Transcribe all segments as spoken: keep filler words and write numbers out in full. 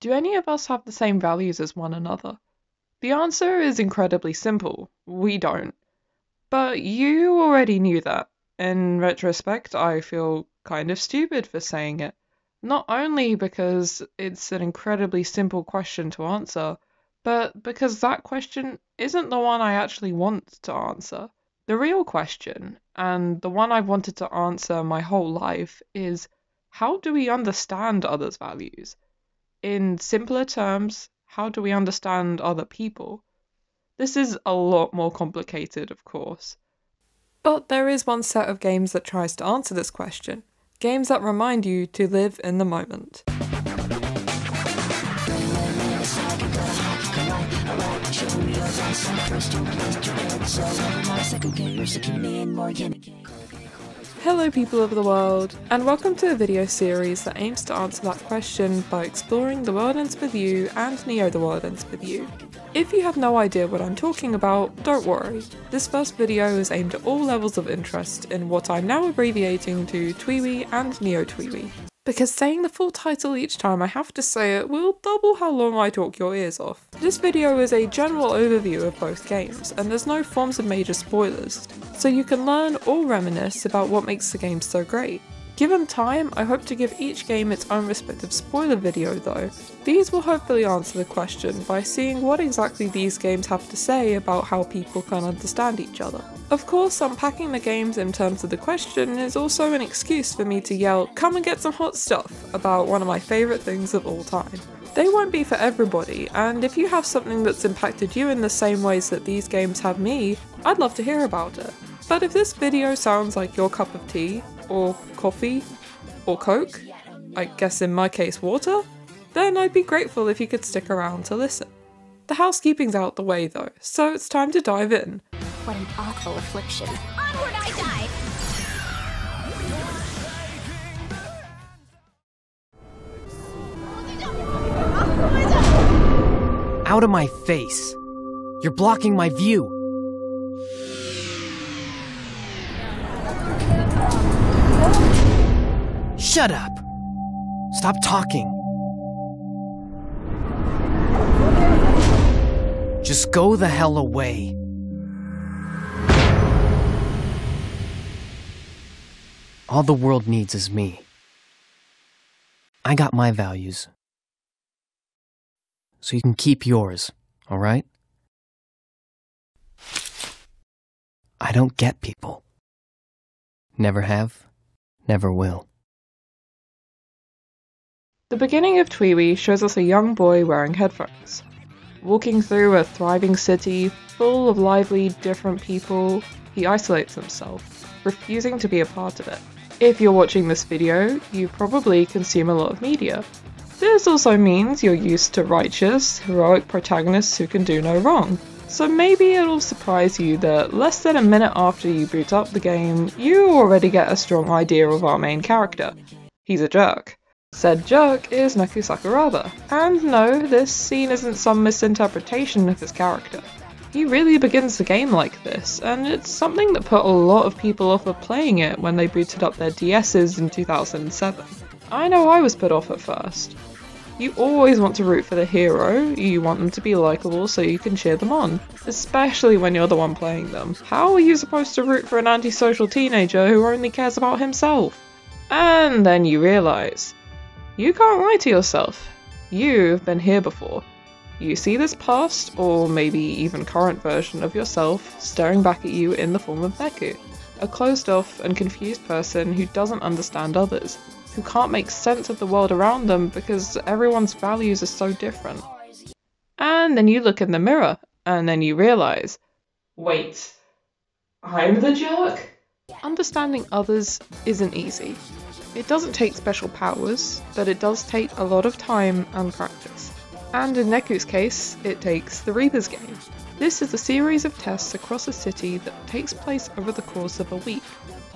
Do any of us have the same values as one another? The answer is incredibly simple. We don't. But you already knew that. In retrospect, I feel kind of stupid for saying it. Not only because it's an incredibly simple question to answer, but because that question isn't the one I actually want to answer. The real question, and the one I've wanted to answer my whole life, is how do we understand others' values? In simpler terms, how do we understand other people? This is a lot more complicated, of course. But there is one set of games that tries to answer this question. Games that remind you to live in the moment. Hello people of the world, and welcome to a video series that aims to answer that question by exploring the world ends with you and Neo the world ends with you. If you have no idea what I'm talking about, don't worry. This first video is aimed at all levels of interest in what I'm now abbreviating to TWEWY and NEO TWEWY. Because saying the full title each time I have to say it will double how long I talk your ears off. This video is a general overview of both games, and there's no forms of major spoilers, so you can learn or reminisce about what makes the games so great. Given time, I hope to give each game its own respective spoiler video though. These will hopefully answer the question by seeing what exactly these games have to say about how people can understand each other. Of course, unpacking the games in terms of the question is also an excuse for me to yell, "Come and get some hot stuff," about one of my favourite things of all time. They won't be for everybody, and if you have something that's impacted you in the same ways that these games have me, I'd love to hear about it. But if this video sounds like your cup of tea, or coffee, or Coke, I guess in my case water, then I'd be grateful if you could stick around to listen. The housekeeping's out the way though, so it's time to dive in. What an awful affliction. Onward I dive! Out of my face! You're blocking my view! Shut up! Stop talking. Just go the hell away. All the world needs is me. I got my values. So you can keep yours, alright? I don't get people. Never have, never will. The beginning of TWEWY shows us a young boy wearing headphones, walking through a thriving city full of lively, different people. He isolates himself, refusing to be a part of it. If you're watching this video, you probably consume a lot of media. This also means you're used to righteous, heroic protagonists who can do no wrong. So maybe it'll surprise you that less than a minute after you boot up the game, you already get a strong idea of our main character. He's a jerk. Said jerk is Neku Sakuraba, and no, this scene isn't some misinterpretation of his character. He really begins the game like this, and it's something that put a lot of people off of playing it when they booted up their D Ss in two thousand seven. I know I was put off at first. You always want to root for the hero, you want them to be likeable so you can cheer them on, especially when you're the one playing them. How are you supposed to root for an antisocial teenager who only cares about himself? And then you realise, you can't lie to yourself. You've been here before. You see this past, or maybe even current version of yourself, staring back at you in the form of Neku, a closed-off and confused person who doesn't understand others, who can't make sense of the world around them because everyone's values are so different. And then you look in the mirror, and then you realise, wait, I'm the jerk? Understanding others isn't easy. It doesn't take special powers, but it does take a lot of time and practice. And in Neku's case, it takes the Reapers game. This is a series of tests across a city that takes place over the course of a week.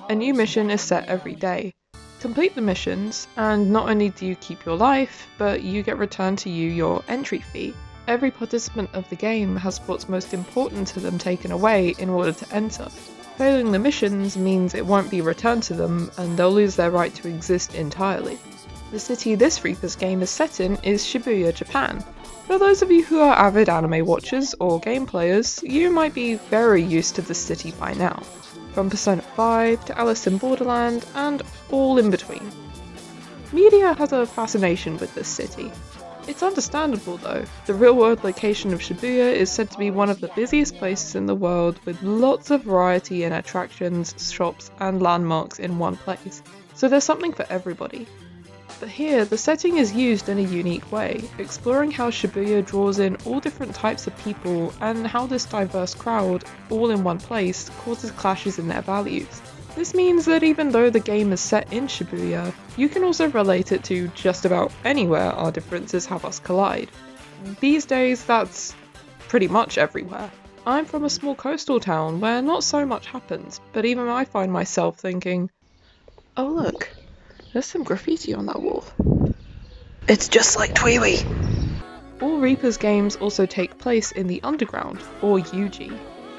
A new mission is set every day. Complete the missions, and not only do you keep your life, but you get returned to you your entry fee. Every participant of the game has what's most important to them taken away in order to enter. Failing the missions means it won't be returned to them, and they'll lose their right to exist entirely. The city this Reapers game is set in is Shibuya, Japan. For those of you who are avid anime watchers or game players, you might be very used to this city by now, from Persona five to Alice in Borderland and all in between. Media has a fascination with this city. It's understandable though. The real-world location of Shibuya is said to be one of the busiest places in the world, with lots of variety in attractions, shops and landmarks in one place, so there's something for everybody. But here, the setting is used in a unique way, exploring how Shibuya draws in all different types of people and how this diverse crowd, all in one place, causes clashes in their values. This means that even though the game is set in Shibuya, you can also relate it to just about anywhere our differences have us collide. These days, that's pretty much everywhere. I'm from a small coastal town where not so much happens, but even I find myself thinking, oh look. There's some graffiti on that wall. It's just like TWEWY! All Reapers games also take place in the underground, or U G.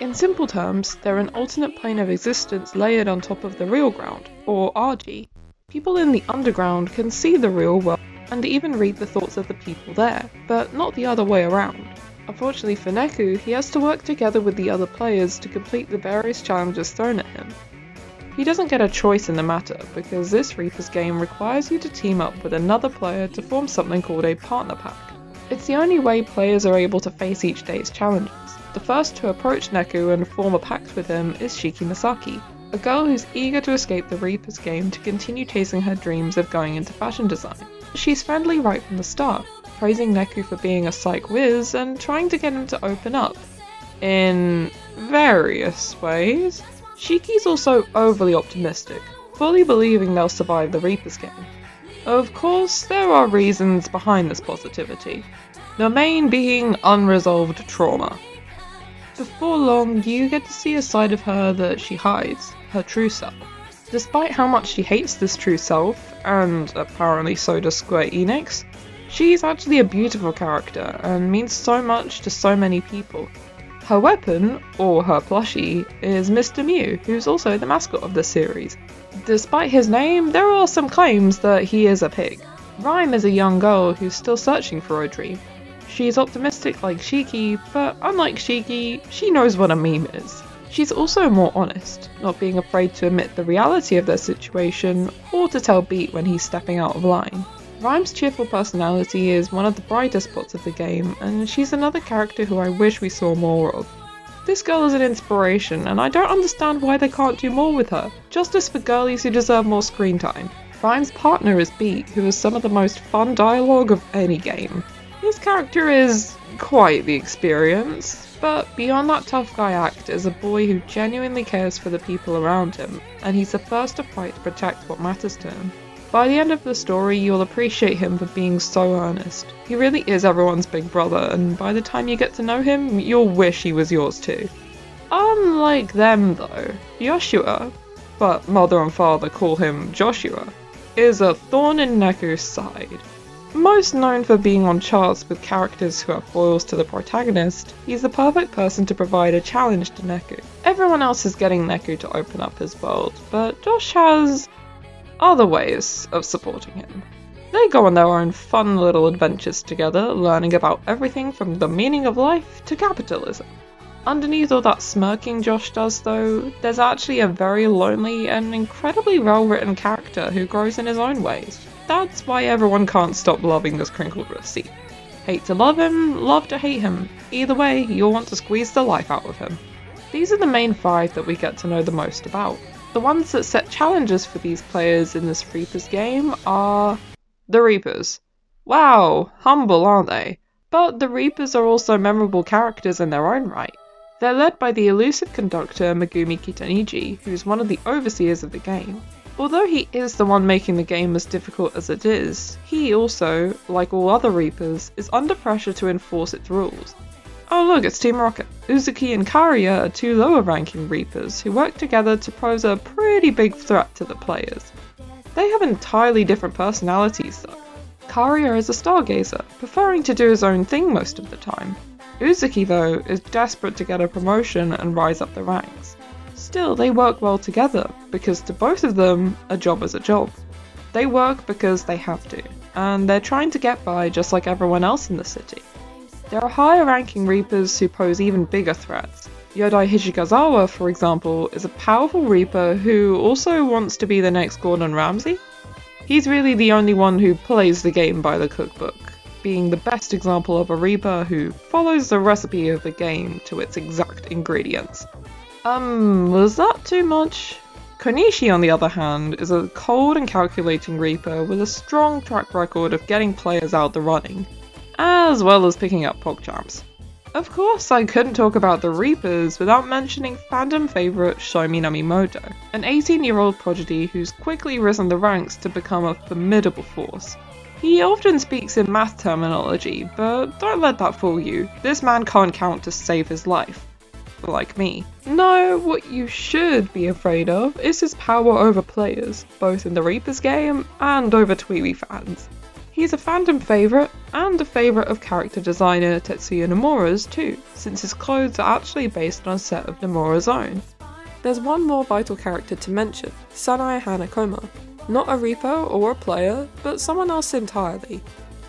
In simple terms, they're an alternate plane of existence layered on top of the real ground, or R G. People in the underground can see the real world and even read the thoughts of the people there, but not the other way around. Unfortunately for Neku, he has to work together with the other players to complete the various challenges thrown at him. He doesn't get a choice in the matter, because this Reapers game requires you to team up with another player to form something called a partner pack. It's the only way players are able to face each day's challenges. The first to approach Neku and form a pact with him is Shiki Misaki, a girl who's eager to escape the Reapers game to continue chasing her dreams of going into fashion design. She's friendly right from the start, praising Neku for being a psych whiz and trying to get him to open up, in various ways. Shiki's also overly optimistic, fully believing they'll survive the Reapers game. Of course, there are reasons behind this positivity, the main being unresolved trauma. Before long, you get to see a side of her that she hides, her true self. Despite how much she hates this true self, and apparently so does Square Enix, she's actually a beautiful character and means so much to so many people. Her weapon, or her plushie, is Mister Mew, who's also the mascot of the series. Despite his name, there are some claims that he is a pig. Rhyme is a young girl who's still searching for a dream. She's optimistic like Shiki, but unlike Shiki, she knows what a meme is. She's also more honest, not being afraid to admit the reality of their situation or to tell Beat when he's stepping out of line. Rhyme's cheerful personality is one of the brightest spots of the game, and she's another character who I wish we saw more of. This girl is an inspiration, and I don't understand why they can't do more with her. Justice for girlies who deserve more screen time. Rhyme's partner is Beat, who has some of the most fun dialogue of any game. His character is quite the experience, but beyond that tough guy act is a boy who genuinely cares for the people around him, and he's the first to fight to protect what matters to him. By the end of the story, you'll appreciate him for being so earnest. He really is everyone's big brother, and by the time you get to know him, you'll wish he was yours too. Unlike them though, Joshua, but mother and father call him Joshua, is a thorn in Neku's side. Most known for being on charts with characters who are foils to the protagonist, he's the perfect person to provide a challenge to Neku. Everyone else is getting Neku to open up his world, but Josh has other ways of supporting him. They go on their own fun little adventures together, learning about everything from the meaning of life to capitalism. Underneath all that smirking Josh does though, there's actually a very lonely and incredibly well-written character who grows in his own ways. That's why everyone can't stop loving this crinkled receipt. Hate to love him, love to hate him. Either way, you'll want to squeeze the life out of him. These are the main five that we get to know the most about. The ones that set challenges for these players in this Reapers game are the Reapers. Wow, humble aren't they? But the Reapers are also memorable characters in their own right. They're led by the elusive conductor Megumi Kitaniji, who's one of the overseers of the game. Although he is the one making the game as difficult as it is, he also, like all other Reapers, is under pressure to enforce its rules. Oh look, it's Team Rocket. Uzuki and Kariya are two lower ranking Reapers who work together to pose a pretty big threat to the players. They have entirely different personalities though. Kariya is a stargazer, preferring to do his own thing most of the time. Uzuki though is desperate to get a promotion and rise up the ranks. Still, they work well together, because to both of them, a job is a job. They work because they have to, and they're trying to get by just like everyone else in the city. There are higher ranking Reapers who pose even bigger threats. Yodai Hichikazawa, for example, is a powerful Reaper who also wants to be the next Gordon Ramsay. He's really the only one who plays the game by the cookbook, being the best example of a Reaper who follows the recipe of the game to its exact ingredients. Um, was that too much? Konishi, on the other hand, is a cold and calculating Reaper with a strong track record of getting players out the running, as well as picking up PogChamps. Of course, I couldn't talk about the Reapers without mentioning fandom favourite Shomi Namimoto, an eighteen-year-old prodigy who's quickly risen the ranks to become a formidable force. He often speaks in math terminology, but don't let that fool you, this man can't count to save his life. Like me. No, what you should be afraid of is his power over players, both in the Reapers game and over TWEWY fans. He's a fandom favourite, and a favourite of character designer Tetsuya Nomura's too, since his clothes are actually based on a set of Nomura's own. There's one more vital character to mention, Sanai Hanakoma. Not a Reaper or a player, but someone else entirely.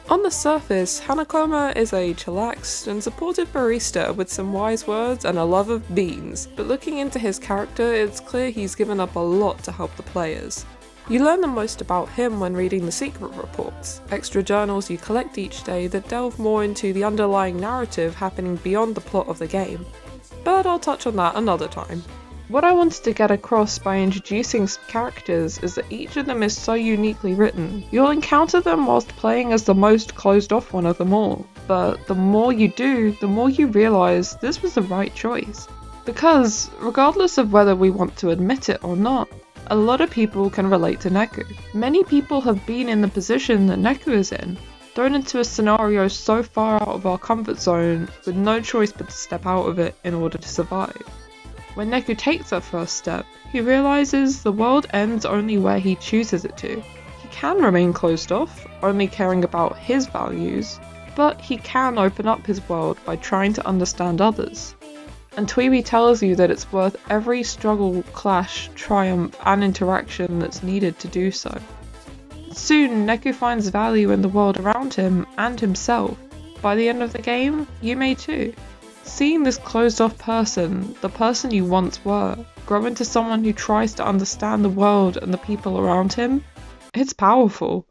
On the surface, Hanakoma is a chillaxed and supportive barista with some wise words and a love of beans, but looking into his character, it's clear he's given up a lot to help the players. You learn the most about him when reading the secret reports, extra journals you collect each day that delve more into the underlying narrative happening beyond the plot of the game. But I'll touch on that another time. What I wanted to get across by introducing characters is that each of them is so uniquely written. You'll encounter them whilst playing as the most closed off one of them all, but the more you do, the more you realise this was the right choice. Because, regardless of whether we want to admit it or not, a lot of people can relate to Neku. Many people have been in the position that Neku is in, thrown into a scenario so far out of our comfort zone with no choice but to step out of it in order to survive. When Neku takes that first step, he realises the world ends only where he chooses it to. He can remain closed off, only caring about his values, but he can open up his world by trying to understand others. And TWEWY tells you that it's worth every struggle, clash, triumph, and interaction that's needed to do so. Soon, Neku finds value in the world around him and himself. By the end of the game, you may too. Seeing this closed-off person, the person you once were, grow into someone who tries to understand the world and the people around him, it's powerful.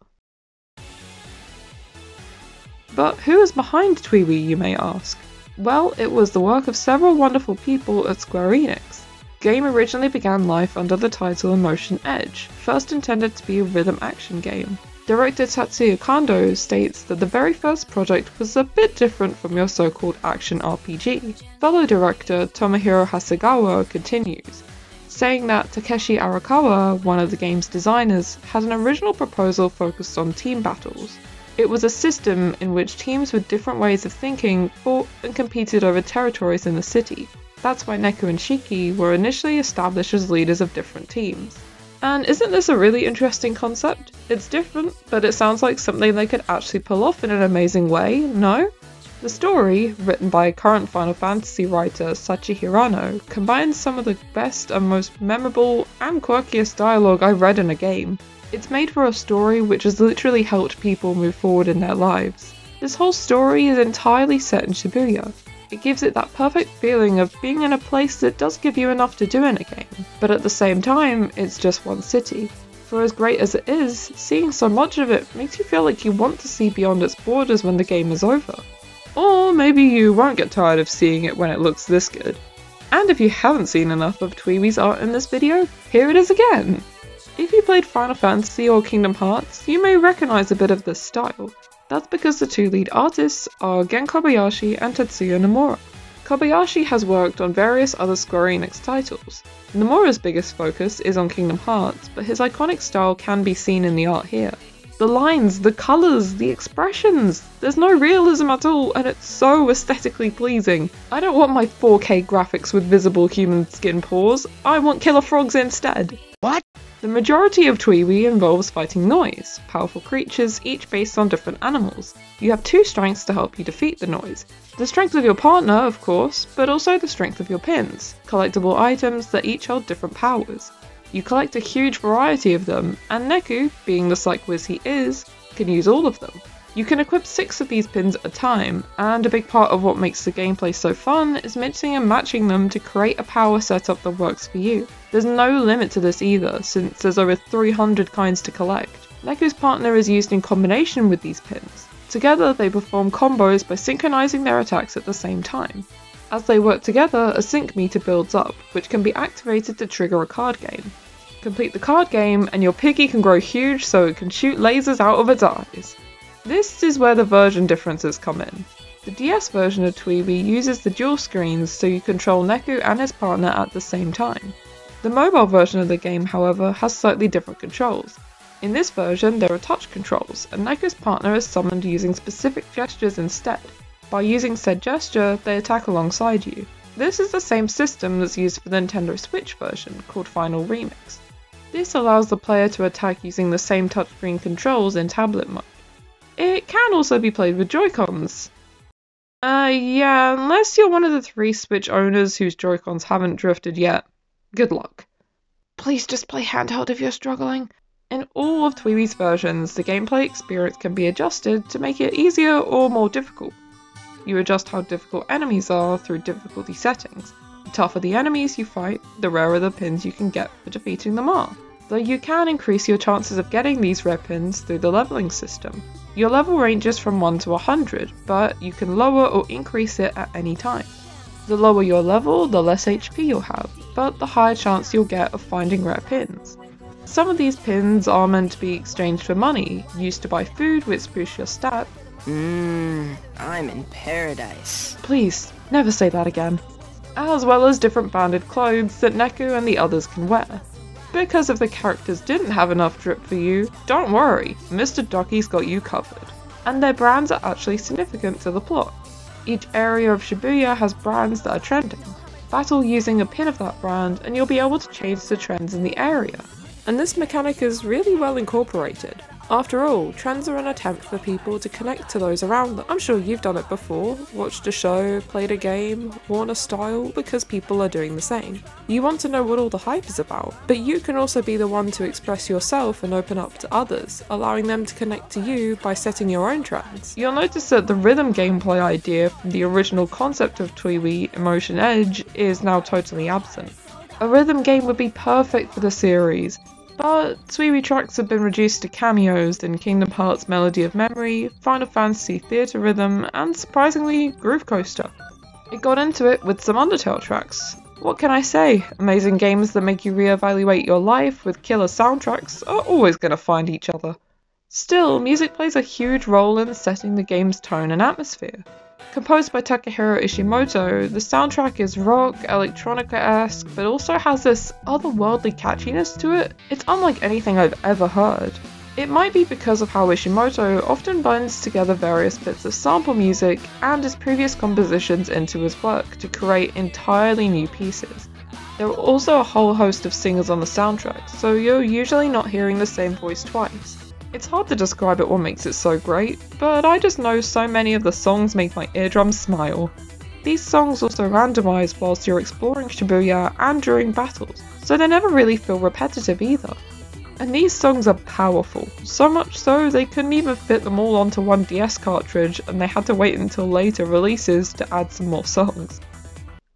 But who is behind TWEWY, you may ask? Well, it was the work of several wonderful people at Square Enix. The game originally began life under the title Emotion Edge, first intended to be a rhythm action game. Director Tatsuya Kondo states that the very first project was a bit different from your so-called action R P G. Fellow director Tomohiro Hasegawa continues, saying that Takeshi Arakawa, one of the game's designers, had an original proposal focused on team battles. It was a system in which teams with different ways of thinking fought and competed over territories in the city. That's why Neku and Shiki were initially established as leaders of different teams. And isn't this a really interesting concept? It's different, but it sounds like something they could actually pull off in an amazing way, no? The story, written by current Final Fantasy writer Sachi Hirano, combines some of the best and most memorable and quirkiest dialogue I've read in a game. It's made for a story which has literally helped people move forward in their lives. This whole story is entirely set in Shibuya. It gives it that perfect feeling of being in a place that does give you enough to do in a game, but at the same time, it's just one city. For as great as it is, seeing so much of it makes you feel like you want to see beyond its borders when the game is over. Or maybe you won't get tired of seeing it when it looks this good. And if you haven't seen enough of TWEWY's art in this video, here it is again! If you played Final Fantasy or Kingdom Hearts, you may recognise a bit of this style. That's because the two lead artists are Gen Kobayashi and Tetsuya Nomura. Kobayashi has worked on various other Square Enix titles. Nomura's biggest focus is on Kingdom Hearts, but his iconic style can be seen in the art here. The lines, the colours, the expressions! There's no realism at all, and it's so aesthetically pleasing. I don't want my four K graphics with visible human skin pores, I want killer frogs instead. What? The majority of TWEWY involves fighting noise, powerful creatures, each based on different animals. You have two strengths to help you defeat the noise. The strength of your partner, of course, but also the strength of your pins, collectible items that each hold different powers. You collect a huge variety of them, and Neku, being the psych whiz he is, can use all of them. You can equip six of these pins at a time, and a big part of what makes the gameplay so fun is mixing and matching them to create a power setup that works for you. There's no limit to this either, since there's over three hundred kinds to collect. Neku's partner is used in combination with these pins. Together they perform combos by synchronizing their attacks at the same time. As they work together, a sync meter builds up, which can be activated to trigger a card game. Complete the card game and your piggy can grow huge so it can shoot lasers out of its eyes. This is where the version differences come in. The D S version of TWEWY uses the dual screens so you control Neku and his partner at the same time. The mobile version of the game, however, has slightly different controls. In this version, there are touch controls, and Neku's partner is summoned using specific gestures instead. By using said gesture, they attack alongside you. This is the same system that's used for the Nintendo Switch version, called Final Remix. This allows the player to attack using the same touchscreen controls in tablet mode. It can also be played with Joy-Cons. Uh, yeah, unless you're one of the three Switch owners whose Joy-Cons haven't drifted yet. Good luck. Please just play handheld if you're struggling. In all of TWEWY's versions, the gameplay experience can be adjusted to make it easier or more difficult. You adjust how difficult enemies are through difficulty settings. The tougher the enemies you fight, the rarer the pins you can get for defeating them all. Though you can increase your chances of getting these rare pins through the leveling system. Your level ranges from one to one hundred, but you can lower or increase it at any time. The lower your level, the less H P you'll have, but the higher chance you'll get of finding rare pins. Some of these pins are meant to be exchanged for money, used to buy food which boosts your stat. Mmm, I'm in paradise. Please, never say that again. As well as different banded clothes that Neku and the others can wear. Because if the characters didn't have enough drip for you, don't worry, Mister Doki's got you covered. And their brands are actually significant to the plot. Each area of Shibuya has brands that are trending. Battle using a pin of that brand and you'll be able to change the trends in the area. And this mechanic is really well incorporated. After all, trends are an attempt for people to connect to those around them. I'm sure you've done it before, watched a show, played a game, worn a style, because people are doing the same. You want to know what all the hype is about, but you can also be the one to express yourself and open up to others, allowing them to connect to you by setting your own trends. You'll notice that the rhythm gameplay idea from the original concept of TWEWY, Emotion Edge, is now totally absent. A rhythm game would be perfect for the series, but TWEWY tracks have been reduced to cameos in Kingdom Hearts Melody of Memory, Final Fantasy Theatre Rhythm, and surprisingly, Groove Coaster. It got into it with some Undertale tracks. What can I say? Amazing games that make you reevaluate your life with killer soundtracks are always going to find each other. Still, music plays a huge role in setting the game's tone and atmosphere. Composed by Takehiro Ishimoto, the soundtrack is rock, electronica-esque, but also has this otherworldly catchiness to it. It's unlike anything I've ever heard. It might be because of how Ishimoto often blends together various bits of sample music and his previous compositions into his work to create entirely new pieces. There are also a whole host of singers on the soundtrack, so you're usually not hearing the same voice twice. It's hard to describe it what makes it so great, but I just know so many of the songs make my eardrums smile. These songs also randomise whilst you're exploring Shibuya and during battles, so they never really feel repetitive either. And these songs are powerful, so much so they couldn't even fit them all onto one D S cartridge and they had to wait until later releases to add some more songs.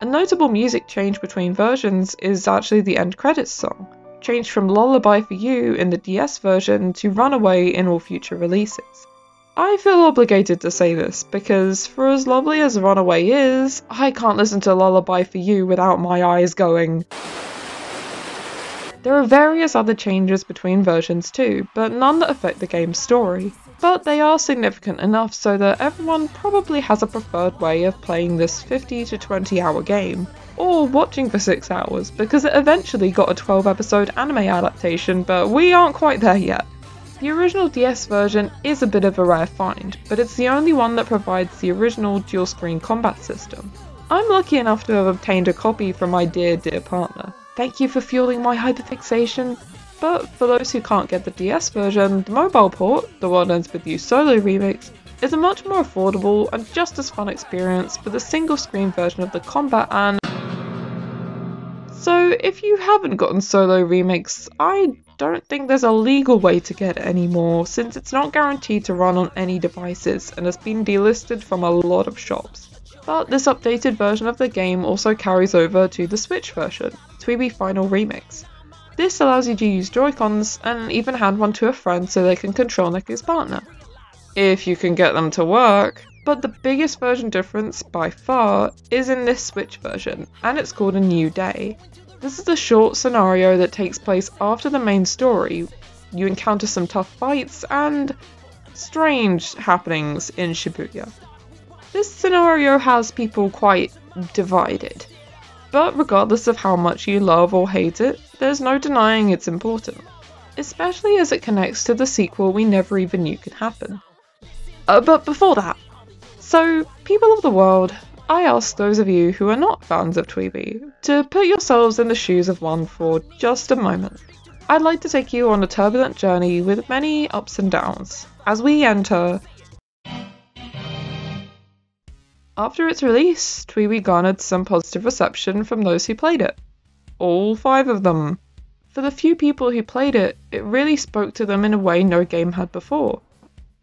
A notable music change between versions is actually the end credits song. Changed from Lullaby for You in the D S version to Runaway in all future releases. I feel obligated to say this, because for as lovely as Runaway is, I can't listen to Lullaby for You without my eyes going. There are various other changes between versions too, but none that affect the game's story. But they are significant enough so that everyone probably has a preferred way of playing this fifty to twenty hour game, or watching for six hours, because it eventually got a twelve episode anime adaptation, but we aren't quite there yet. The original D S version is a bit of a rare find, but it's the only one that provides the original dual screen combat system. I'm lucky enough to have obtained a copy from my dear dear partner. Thank you for fueling my hyperfixation. But for those who can't get the D S version, the mobile port, the World Ends With You Solo Remix, is a much more affordable and just as fun experience for the single screen version of the combat and... So So if you haven't gotten Solo Remix, I don't think there's a legal way to get it anymore, since it's not guaranteed to run on any devices and has been delisted from a lot of shops. But this updated version of the game also carries over to the Switch version, TWEWY Final Remix. This allows you to use Joy-Cons and even hand one to a friend so they can control Neku's partner, if you can get them to work. But the biggest version difference by far is in this Switch version, and it's called A New Day. This is a short scenario that takes place after the main story. You encounter some tough fights and strange happenings in Shibuya. This scenario has people quite divided, but regardless of how much you love or hate it, there's no denying it's important, especially as it connects to the sequel we never even knew could happen. Uh, but before that, so people of the world, I ask those of you who are not fans of TWEWY to put yourselves in the shoes of one for just a moment. I'd like to take you on a turbulent journey with many ups and downs as we enter. After its release, TWEWY garnered some positive reception from those who played it. All five of them. For the few people who played it, it really spoke to them in a way no game had before.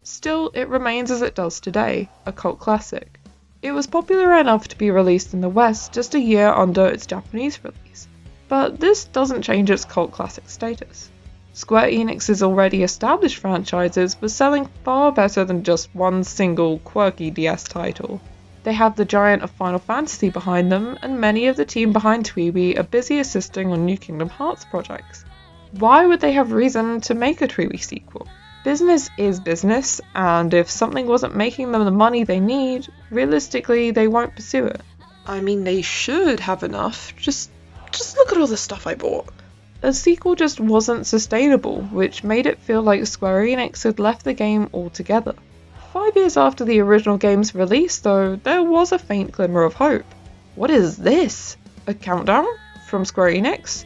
Still, it remains as it does today, a cult classic. It was popular enough to be released in the West just a year under its Japanese release, but this doesn't change its cult classic status. Square Enix's already established franchises were selling far better than just one single quirky D S title. They have the giant of Final Fantasy behind them, and many of the team behind TWEWY are busy assisting on new Kingdom Hearts projects. Why would they have reason to make a TWEWY sequel? Business is business, and if something wasn't making them the money they need, realistically they won't pursue it. I mean, they should have enough, just, just look at all the stuff I bought. A sequel just wasn't sustainable, which made it feel like Square Enix had left the game altogether. Five years after the original game's release, though, there was a faint glimmer of hope. What is this? A countdown? From Square Enix?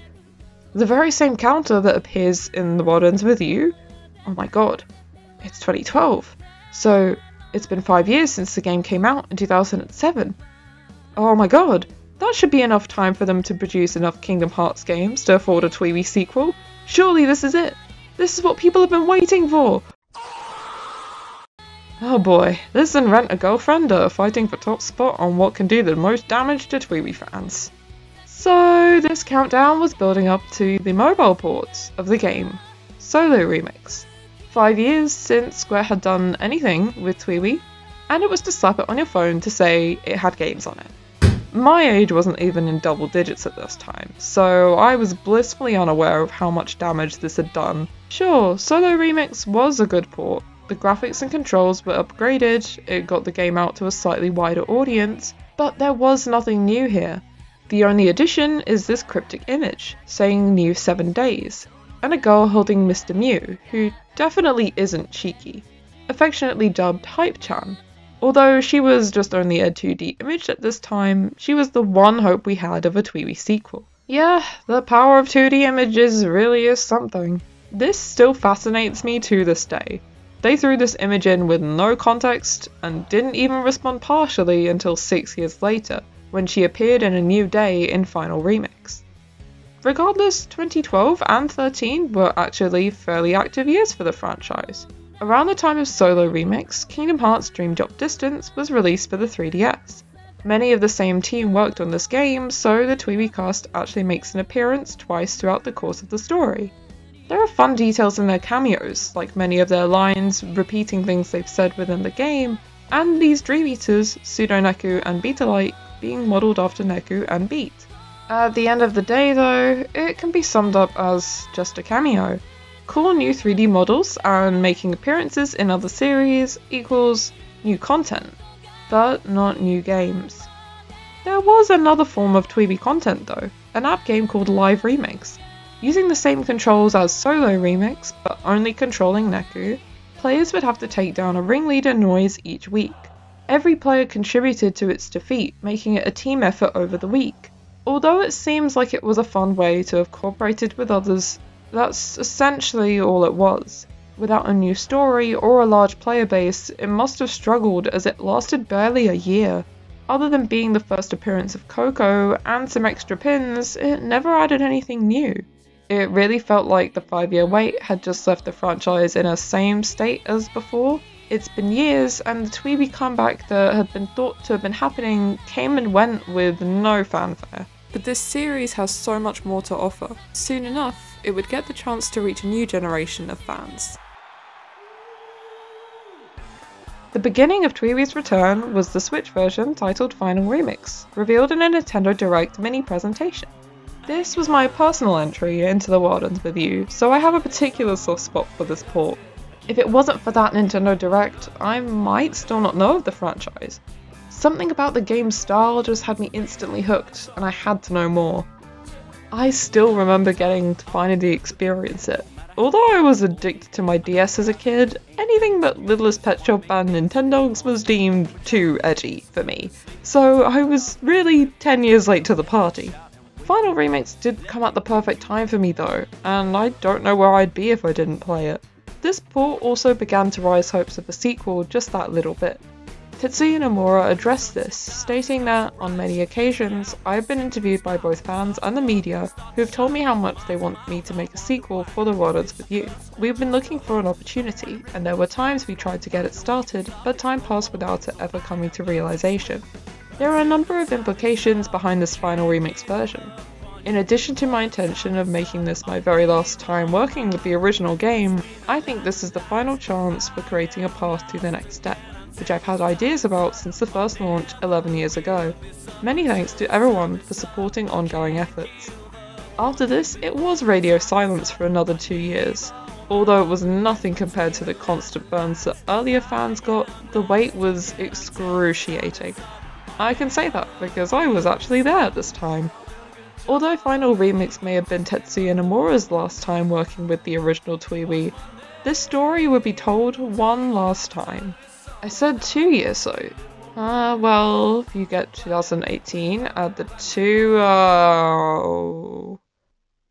The very same counter that appears in The World Ends With You? Oh my god, it's twenty twelve. So, it's been five years since the game came out in two thousand seven. Oh my god, that should be enough time for them to produce enough Kingdom Hearts games to afford a TWEWY sequel. Surely this is it! This is what people have been waiting for! Oh boy, this and Rent a Girlfriend are fighting for top spot on what can do the most damage to TWEWY fans. So this countdown was building up to the mobile port of the game, Solo Remix. Five years since Square had done anything with TWEWY, and it was to slap it on your phone to say it had games on it. My age wasn't even in double digits at this time, so I was blissfully unaware of how much damage this had done. Sure, Solo Remix was a good port. The graphics and controls were upgraded, it got the game out to a slightly wider audience, but there was nothing new here. The only addition is this cryptic image, saying new seven days, and a girl holding Mister Mew, who definitely isn't Shiki, affectionately dubbed Hype-chan. Although she was just only a two D image at this time, she was the one hope we had of a TWEWY sequel. Yeah, the power of two D images really is something. This still fascinates me to this day. They threw this image in with no context and didn't even respond partially until six years later, when she appeared in A New Day in Final Remix. Regardless, twenty twelve and thirteen were actually fairly active years for the franchise. Around the time of Solo Remix, Kingdom Hearts Dream Drop Distance was released for the three D S. Many of the same team worked on this game, so the TWEWY cast actually makes an appearance twice throughout the course of the story. There are fun details in their cameos, like many of their lines repeating things they've said within the game, and these Dream Eaters, Pseudo-Neku and Beat-alike, being modelled after Neku and Beat. At the end of the day though, it can be summed up as just a cameo. Cool new three D models and making appearances in other series equals new content, but not new games. There was another form of TWEWY content though, an app game called Live Remix. Using the same controls as Solo Remix, but only controlling Neku, players would have to take down a ringleader noise each week. Every player contributed to its defeat, making it a team effort over the week. Although it seems like it was a fun way to have cooperated with others, that's essentially all it was. Without a new story or a large player base, it must have struggled as it lasted barely a year. Other than being the first appearance of Coco and some extra pins, it never added anything new. It really felt like the five-year wait had just left the franchise in a same state as before. It's been years, and the TWEWY comeback that had been thought to have been happening came and went with no fanfare. But this series has so much more to offer. Soon enough, it would get the chance to reach a new generation of fans. The beginning of TWEWY's return was the Switch version titled Final Remix, revealed in a Nintendo Direct mini presentation. This was my personal entry into the Wardens with you, so I have a particular soft spot for this port. If it wasn't for that Nintendo Direct, I might still not know of the franchise. Something about the game's style just had me instantly hooked, and I had to know more. I still remember getting to finally experience it. Although I was addicted to my D S as a kid, anything that Littlest Pet Shop and Nintendogs was deemed too edgy for me, so I was really ten years late to the party. Final Remix did come at the perfect time for me though, and I don't know where I'd be if I didn't play it. This port also began to raise hopes of a sequel just that little bit. Tetsuya Nomura addressed this, stating that, on many occasions, I've been interviewed by both fans and the media who've told me how much they want me to make a sequel for The Wardens with You. We've been looking for an opportunity, and there were times we tried to get it started, but time passed without it ever coming to realization. There are a number of implications behind this Final Remix version. In addition to my intention of making this my very last time working with the original game, I think this is the final chance for creating a path to the next step, which I've had ideas about since the first launch eleven years ago. Many thanks to everyone for supporting ongoing efforts. After this, it was radio silence for another two years. Although it was nothing compared to the constant burns that earlier fans got, the wait was excruciating. I can say that because I was actually there at this time. Although Final Remix may have been Tetsuya Nomura's last time working with the original TWEWY, this story would be told one last time. I said two years, so. Uh, well, if you get two thousand eighteen, add the two, uh...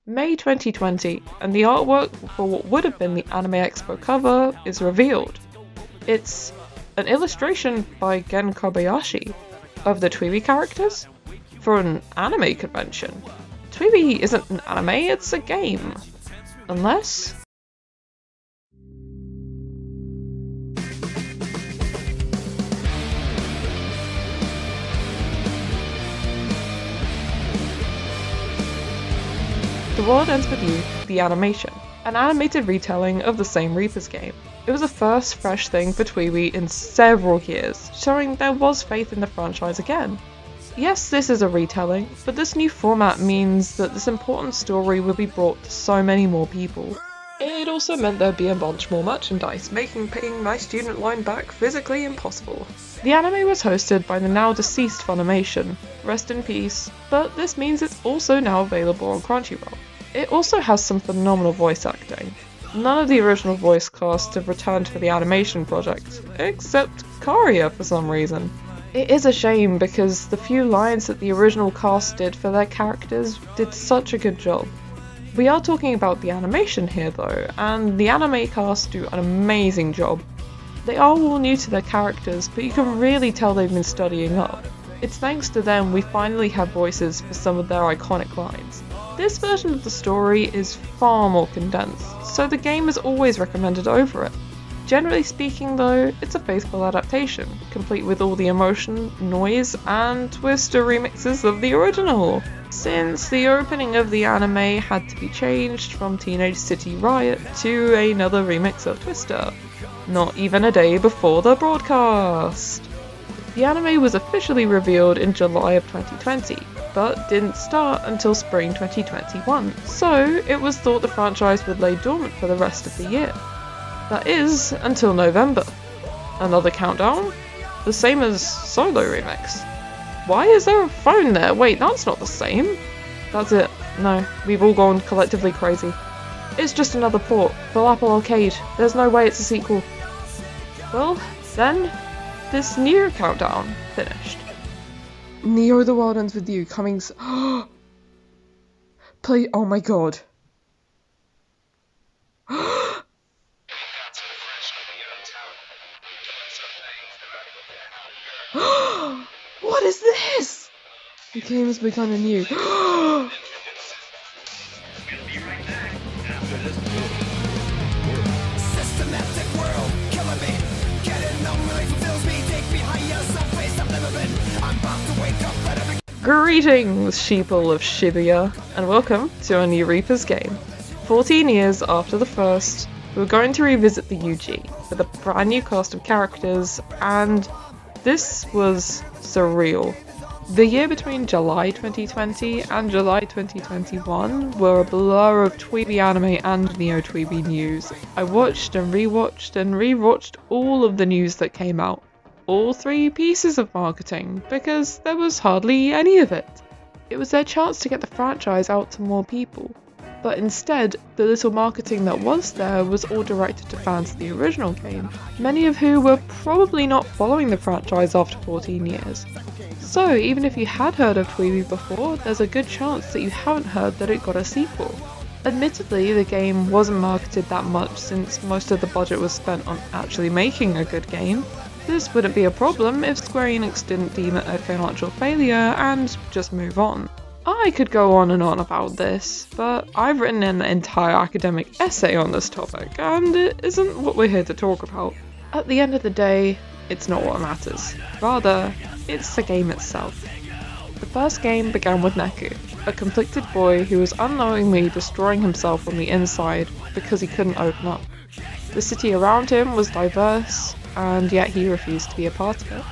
May twenty twenty, and the artwork for what would have been the Anime Expo cover is revealed. It's an illustration by Gen Kobayashi of the TWEWY characters for an anime convention. TWEWY isn't an anime, it's a game. Unless... The World Ends With You, the animation, an animated retelling of the same Reapers game. It was the first fresh thing for TWEWY in several years, showing there was faith in the franchise again. Yes, this is a retelling, but this new format means that this important story will be brought to so many more people. It also meant there'd be a bunch more merchandise, making paying my student loan back physically impossible. The anime was hosted by the now deceased Funimation, rest in peace, but this means it's also now available on Crunchyroll. It also has some phenomenal voice acting. None of the original voice cast have returned for the animation project, except Kariya for some reason. It is a shame because the few lines that the original cast did for their characters did such a good job. We are talking about the animation here though, and the anime cast do an amazing job. They are all new to their characters, but you can really tell they've been studying up. It's thanks to them we finally have voices for some of their iconic lines. This version of the story is far more condensed, so the game is always recommended over it. Generally speaking though, it's a faithful adaptation, complete with all the emotion, noise, and Twister remixes of the original. Since the opening of the anime had to be changed from Teenage City Riot to another remix of Twister, not even a day before the broadcast. The anime was officially revealed in July of twenty twenty, but didn't start until spring twenty twenty-one, so it was thought the franchise would lay dormant for the rest of the year. That is, until November. Another countdown? The same as Solo Remix. Why is there a phone there? Wait, that's not the same. That's it. No, we've all gone collectively crazy. It's just another port for Apple Arcade. There's no way it's a sequel. Well, then, this NEO countdown finished. NEO The World Ends With You coming s- Play- oh my god. What is this? The game has become new. Systematic world, killing me. Getting no really fulfills me. Take me higher, some place I'm living. I'm about to wake up and every. Greetings, sheeple of Shibuya, and welcome to our new Reapers game. Fourteen years after the first, we're going to revisit the U G with a brand new cast of characters, and this was surreal. The year between July twenty twenty and July twenty twenty-one were a blur of TWEWY anime and NEO TWEWY news. I watched and rewatched and rewatched all of the news that came out. All three pieces of marketing, because there was hardly any of it. It was their chance to get the franchise out to more people, but instead, the little marketing that was there was all directed to fans of the original game, many of who were probably not following the franchise after fourteen years. So even if you had heard of TWEWY before, there's a good chance that you haven't heard that it got a sequel. Admittedly, the game wasn't marketed that much since most of the budget was spent on actually making a good game. This wouldn't be a problem if Square Enix didn't deem it a financial failure and just move on. I could go on and on about this, but I've written an entire academic essay on this topic, and it isn't what we're here to talk about. At the end of the day, it's not what matters. Rather, it's the game itself. The first game began with Neku, a conflicted boy who was unknowingly destroying himself on the inside because he couldn't open up. The city around him was diverse, and yet he refused to be a part of it.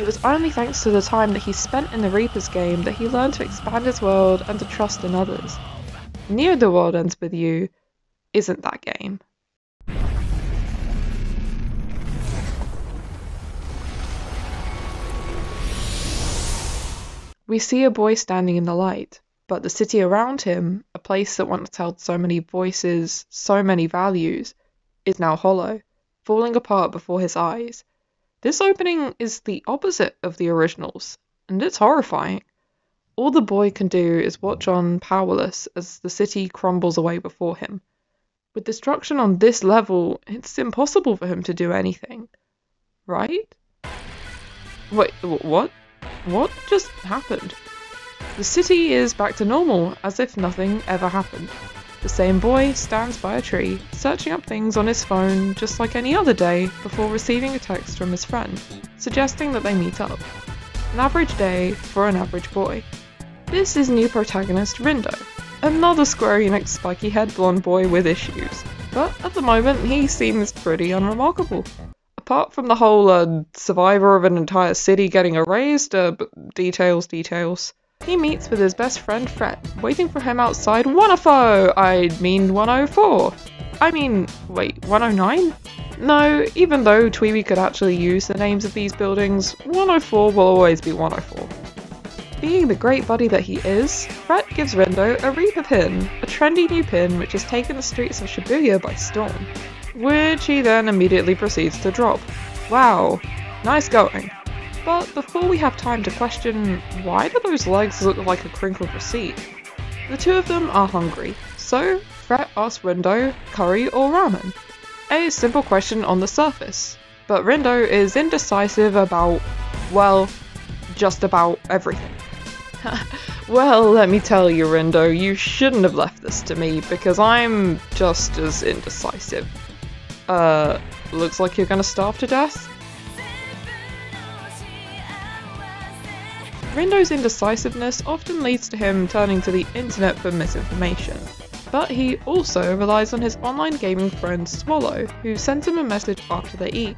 It was only thanks to the time that he spent in the Reapers game that he learned to expand his world and to trust in others. Near the World Ends With You isn't that game. We see a boy standing in the light, but the city around him, a place that once held so many voices, so many values, is now hollow, falling apart before his eyes. This opening is the opposite of the originals, and it's horrifying. All the boy can do is watch on powerless as the city crumbles away before him. With destruction on this level, it's impossible for him to do anything. Right? Wait, what? What just happened? The city is back to normal, as if nothing ever happened. The same boy stands by a tree, searching up things on his phone just like any other day before receiving a text from his friend, suggesting that they meet up. An average day for an average boy. This is new protagonist Rindo, another Square Enix spiky-haired blonde boy with issues, but at the moment he seems pretty unremarkable. Apart from the whole uh, survivor of an entire city getting erased, uh, details, details. He meets with his best friend Fret, waiting for him outside one oh four! I mean one oh four! I mean, wait, one oh nine? No, even though TWEWY could actually use the names of these buildings, one oh four will always be one oh four. Being the great buddy that he is, Fret gives Rindo a Reaper pin, a trendy new pin which has taken the streets of Shibuya by storm, which he then immediately proceeds to drop. Wow, nice going. But before we have time to question, why do those legs look like a crinkled receipt? The two of them are hungry, so Fret asks Rindo, curry or ramen? A simple question on the surface, but Rindo is indecisive about, well, just about everything. Well, let me tell you Rindo, you shouldn't have left this to me, because I'm just as indecisive. Uh, looks like you're gonna starve to death? Rindo's indecisiveness often leads to him turning to the internet for misinformation, but he also relies on his online gaming friend Swallow, who sends him a message after they eat.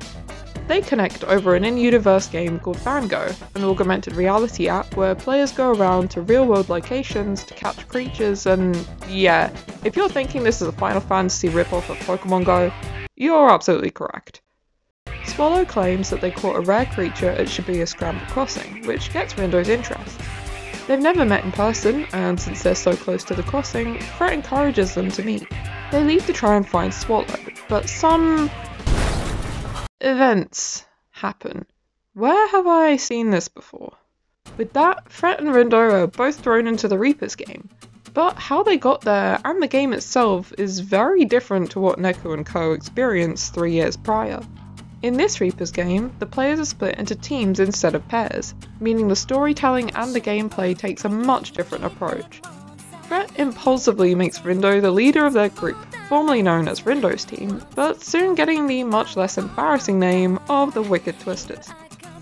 They connect over an in-universe game called Fango, an augmented reality app where players go around to real-world locations to catch creatures and yeah, if you're thinking this is a Final Fantasy ripoff of Pokemon Go, you're absolutely correct. Swallow claims that they caught a rare creature at Shibuya Scramble Crossing, which gets Rindo's interest. They've never met in person, and since they're so close to the crossing, Fret encourages them to meet. They leave to try and find Swallow, but some events happen. Where have I seen this before? With that, Fret and Rindo are both thrown into the Reapers game, but how they got there and the game itself is very different to what Neku and co experienced three years prior. In this Reapers game, the players are split into teams instead of pairs, meaning the storytelling and the gameplay takes a much different approach. Fret impulsively makes Rindo the leader of their group, formerly known as Rindo's team, but soon getting the much less embarrassing name of the Wicked Twisters.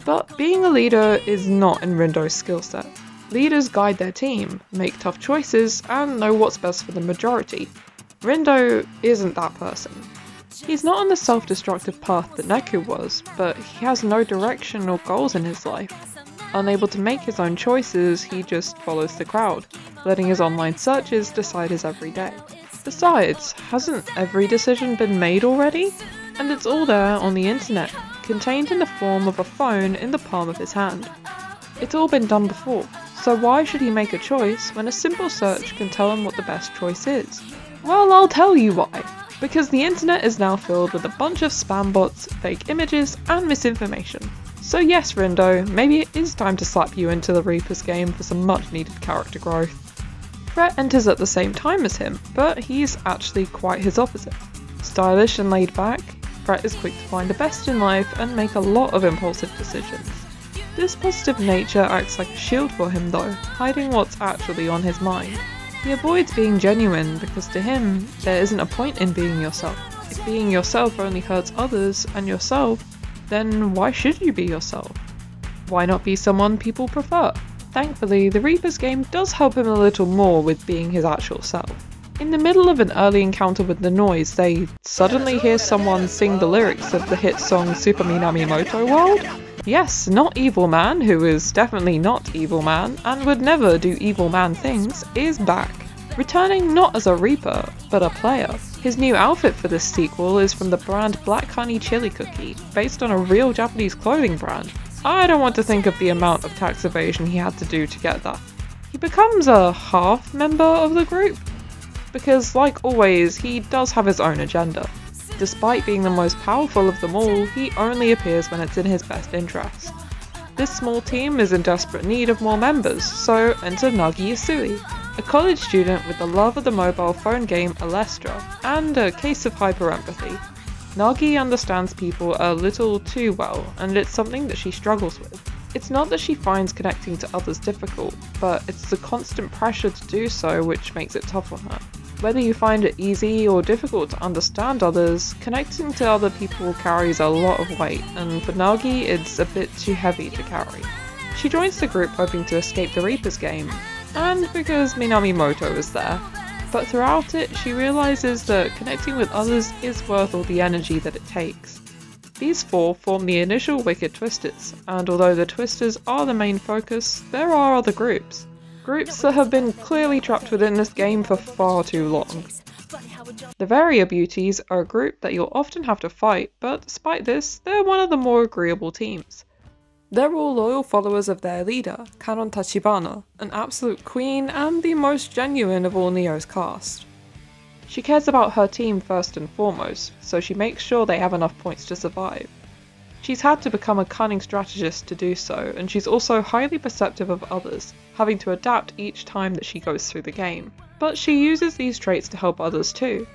But being a leader is not in Rindo's skillset. Leaders guide their team, make tough choices, and know what's best for the majority. Rindo isn't that person. He's not on the self-destructive path that Neku was, but he has no direction or goals in his life. Unable to make his own choices, he just follows the crowd, letting his online searches decide his every day. Besides, hasn't every decision been made already? And it's all there on the internet, contained in the form of a phone in the palm of his hand. It's all been done before, so why should he make a choice when a simple search can tell him what the best choice is? Well, I'll tell you why. Because the internet is now filled with a bunch of spam bots, fake images, and misinformation. So yes, Rindo, maybe it is time to slap you into the Reapers game for some much needed character growth. Fret enters at the same time as him, but he's actually quite his opposite. Stylish and laid back, Fret is quick to find the best in life and make a lot of impulsive decisions. This positive nature acts like a shield for him though, hiding what's actually on his mind. He avoids being genuine because to him, there isn't a point in being yourself. If being yourself only hurts others and yourself, then why should you be yourself? Why not be someone people prefer? Thankfully, the Reapers game does help him a little more with being his actual self. In the middle of an early encounter with the noise, they suddenly hear someone sing the lyrics of the hit song Super Minamimoto World. Yes, not Evil Man, who is definitely not Evil Man, and would never do Evil Man things, is back. Returning not as a Reaper, but a player. His new outfit for this sequel is from the brand Black Honey Chili Cookie, based on a real Japanese clothing brand. I don't want to think of the amount of tax evasion he had to do to get that. He becomes a half member of the group, because like always, he does have his own agenda. Despite being the most powerful of them all, he only appears when it's in his best interest. This small team is in desperate need of more members, so enter Nagi Yasui, a college student with the love of the mobile phone game Alestra, and a case of hyperempathy. Nagi understands people a little too well, and it's something that she struggles with. It's not that she finds connecting to others difficult, but it's the constant pressure to do so which makes it tough on her. Whether you find it easy or difficult to understand others, connecting to other people carries a lot of weight, and for Nagi it's a bit too heavy to carry. She joins the group hoping to escape the Reapers game, and because Minamimoto is there. But throughout it, she realises that connecting with others is worth all the energy that it takes. These four form the initial Wicked Twisters, and although the Twisters are the main focus, there are other groups. Groups that have been clearly trapped within this game for far too long. The Varia Beauties are a group that you'll often have to fight, but despite this, they're one of the more agreeable teams. They're all loyal followers of their leader, Kanon Tachibana, an absolute queen and the most genuine of all Neo's cast. She cares about her team first and foremost, so she makes sure they have enough points to survive. She's had to become a cunning strategist to do so, and she's also highly perceptive of others, having to adapt each time that she goes through the game. But she uses these traits to help others too.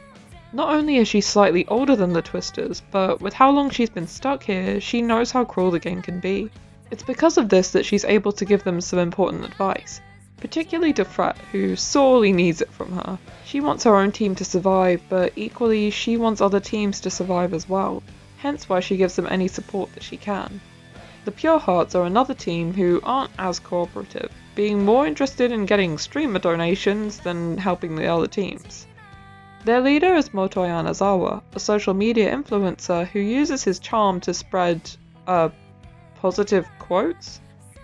Not only is she slightly older than the Twisters, but with how long she's been stuck here, she knows how cruel the game can be. It's because of this that she's able to give them some important advice, particularly to Fret, who sorely needs it from her. She wants her own team to survive, but equally she wants other teams to survive as well. Hence why she gives them any support that she can. The Pure Hearts are another team who aren't as cooperative, being more interested in getting streamer donations than helping the other teams. Their leader is Motoi Anazawa, a social media influencer who uses his charm to spread, uh, positive quotes?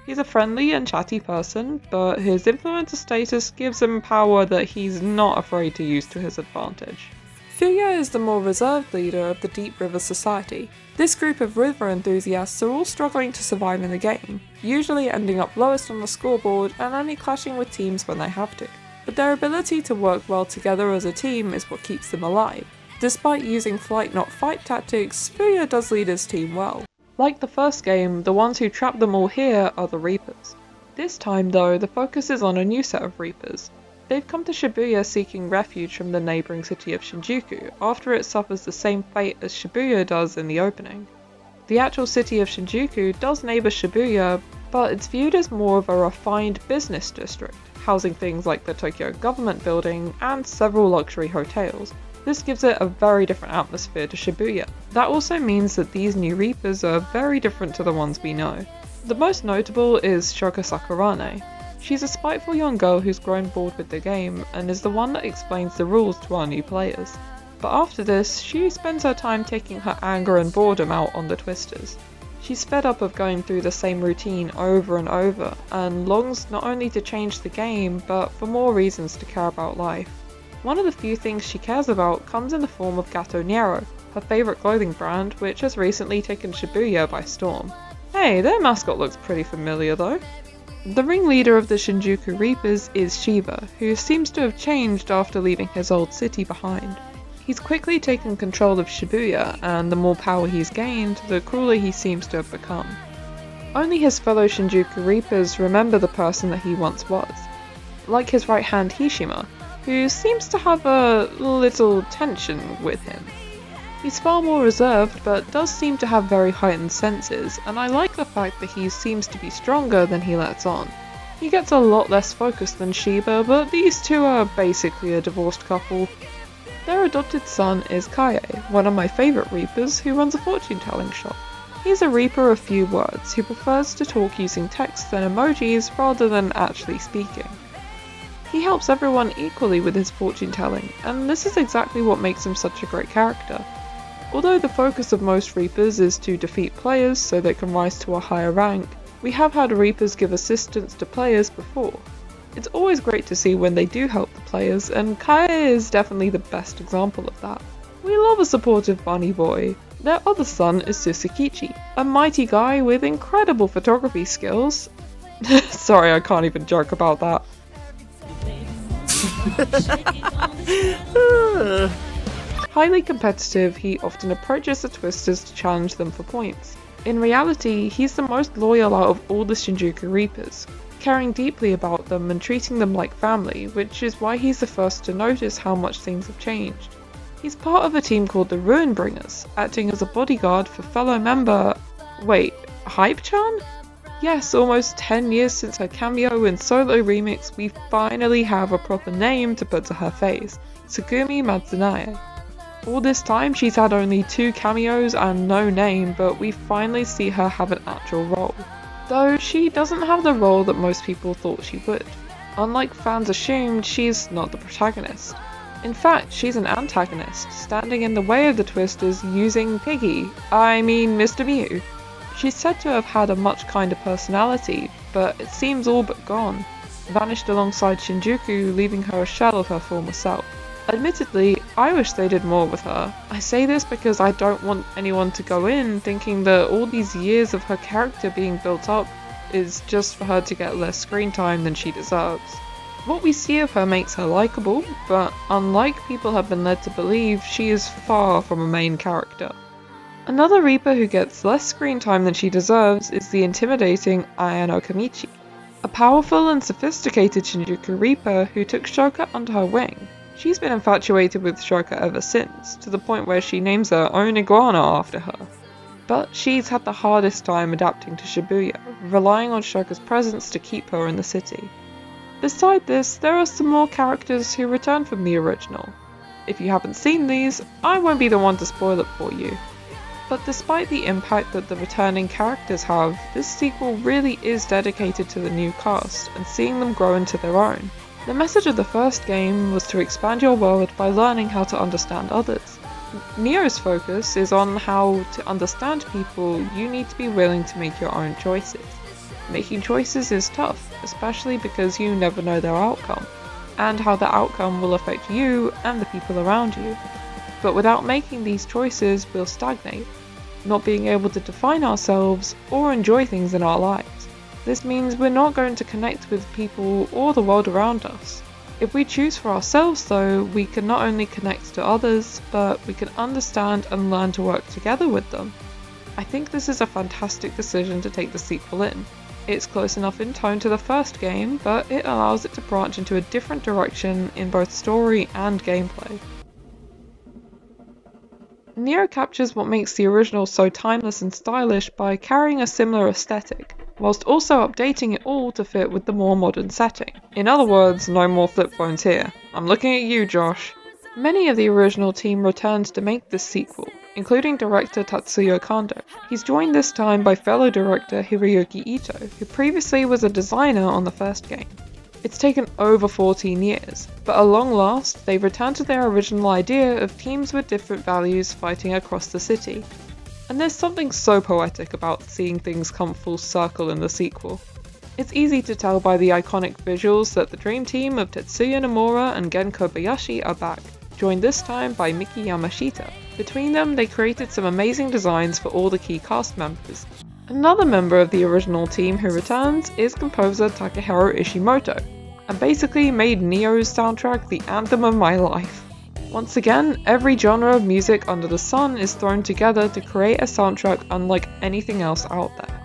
He's a friendly and chatty person, but his influencer status gives him power that he's not afraid to use to his advantage. Fuya is the more reserved leader of the Deep River Society. This group of river enthusiasts are all struggling to survive in the game, usually ending up lowest on the scoreboard and only clashing with teams when they have to. But their ability to work well together as a team is what keeps them alive. Despite using flight not fight tactics, Fuya does lead his team well. Like the first game, the ones who trap them all here are the Reapers. This time though, the focus is on a new set of Reapers. They've come to Shibuya seeking refuge from the neighbouring city of Shinjuku, after it suffers the same fate as Shibuya does in the opening. The actual city of Shinjuku does neighbour Shibuya, but it's viewed as more of a refined business district, housing things like the Tokyo government building and several luxury hotels. This gives it a very different atmosphere to Shibuya. That also means that these new Reapers are very different to the ones we know. The most notable is Shoka Sakurane. She's a spiteful young girl who's grown bored with the game, and is the one that explains the rules to our new players. But after this, she spends her time taking her anger and boredom out on the Twisters. She's fed up of going through the same routine over and over, and longs not only to change the game, but for more reasons to care about life. One of the few things she cares about comes in the form of Gato Nero, her favourite clothing brand, which has recently taken Shibuya by storm. Hey, their mascot looks pretty familiar though. The ringleader of the Shinjuku Reapers is Shiba, who seems to have changed after leaving his old city behind. He's quickly taken control of Shibuya, and the more power he's gained, the crueler he seems to have become. Only his fellow Shinjuku Reapers remember the person that he once was, like his right hand Hishima, who seems to have a little tension with him. He's far more reserved, but does seem to have very heightened senses, and I like the fact that he seems to be stronger than he lets on. He gets a lot less focused than Shiba, but these two are basically a divorced couple. Their adopted son is Kaye, one of my favourite Reapers, who runs a fortune-telling shop. He's a Reaper of few words, who prefers to talk using texts and emojis rather than actually speaking. He helps everyone equally with his fortune-telling, and this is exactly what makes him such a great character. Although the focus of most Reapers is to defeat players so they can rise to a higher rank, we have had Reapers give assistance to players before. It's always great to see when they do help the players, and Kaye is definitely the best example of that. We love a supportive bunny boy. Their other son is Susakichi, a mighty guy with incredible photography skills. Sorry, I can't even joke about that. Highly competitive, he often approaches the Twisters to challenge them for points. In reality, he's the most loyal out of all the Shinjuku Reapers, caring deeply about them and treating them like family, which is why he's the first to notice how much things have changed. He's part of a team called the Ruin Bringers, acting as a bodyguard for fellow member... wait, Hype-chan? Yes, almost ten years since her cameo in Solo Remix, we finally have a proper name to put to her face, Tsugumi Matsunae. All this time she's had only two cameos and no name, but we finally see her have an actual role. Though she doesn't have the role that most people thought she would. Unlike fans assumed, she's not the protagonist. In fact, she's an antagonist, standing in the way of the Twisters using Piggy, I mean Mister Mew. She's said to have had a much kinder personality, but it seems all but gone, vanished alongside Shinjuku, leaving her a shell of her former self. Admittedly, I wish they did more with her. I say this because I don't want anyone to go in thinking that all these years of her character being built up is just for her to get less screen time than she deserves. What we see of her makes her likeable, but unlike people have been led to believe, she is far from a main character. Another Reaper who gets less screen time than she deserves is the intimidating Ayano Kamichi, a powerful and sophisticated Shinjuku Reaper who took Shoka under her wing. She's been infatuated with Shoka ever since, to the point where she names her own iguana after her. But she's had the hardest time adapting to Shibuya, relying on Shoka's presence to keep her in the city. Beside this, there are some more characters who return from the original. If you haven't seen these, I won't be the one to spoil it for you. But despite the impact that the returning characters have, this sequel really is dedicated to the new cast and seeing them grow into their own. The message of the first game was to expand your world by learning how to understand others. Neo's focus is on how to understand people, you need to be willing to make your own choices. Making choices is tough, especially because you never know their outcome, and how the outcome will affect you and the people around you. But without making these choices, we'll stagnate, not being able to define ourselves or enjoy things in our lives. This means we're not going to connect with people or the world around us. If we choose for ourselves though, we can not only connect to others, but we can understand and learn to work together with them. I think this is a fantastic decision to take the sequel in. It's close enough in tone to the first game, but it allows it to branch into a different direction in both story and gameplay. Neo captures what makes the original so timeless and stylish by carrying a similar aesthetic, whilst also updating it all to fit with the more modern setting. In other words, no more flip phones here. I'm looking at you, Josh. Many of the original team returned to make this sequel, including director Tatsuya Kondo. He's joined this time by fellow director Hiroyuki Ito, who previously was a designer on the first game. It's taken over fourteen years, but at long last, they've returned to their original idea of teams with different values fighting across the city. And there's something so poetic about seeing things come full circle in the sequel. It's easy to tell by the iconic visuals that the dream team of Tetsuya Nomura and Gen Kobayashi are back, joined this time by Miki Yamashita. Between them, they created some amazing designs for all the key cast members. Another member of the original team who returns is composer Takeharu Ishimoto, and basically made Neo's soundtrack the anthem of my life. Once again, every genre of music under the sun is thrown together to create a soundtrack unlike anything else out there.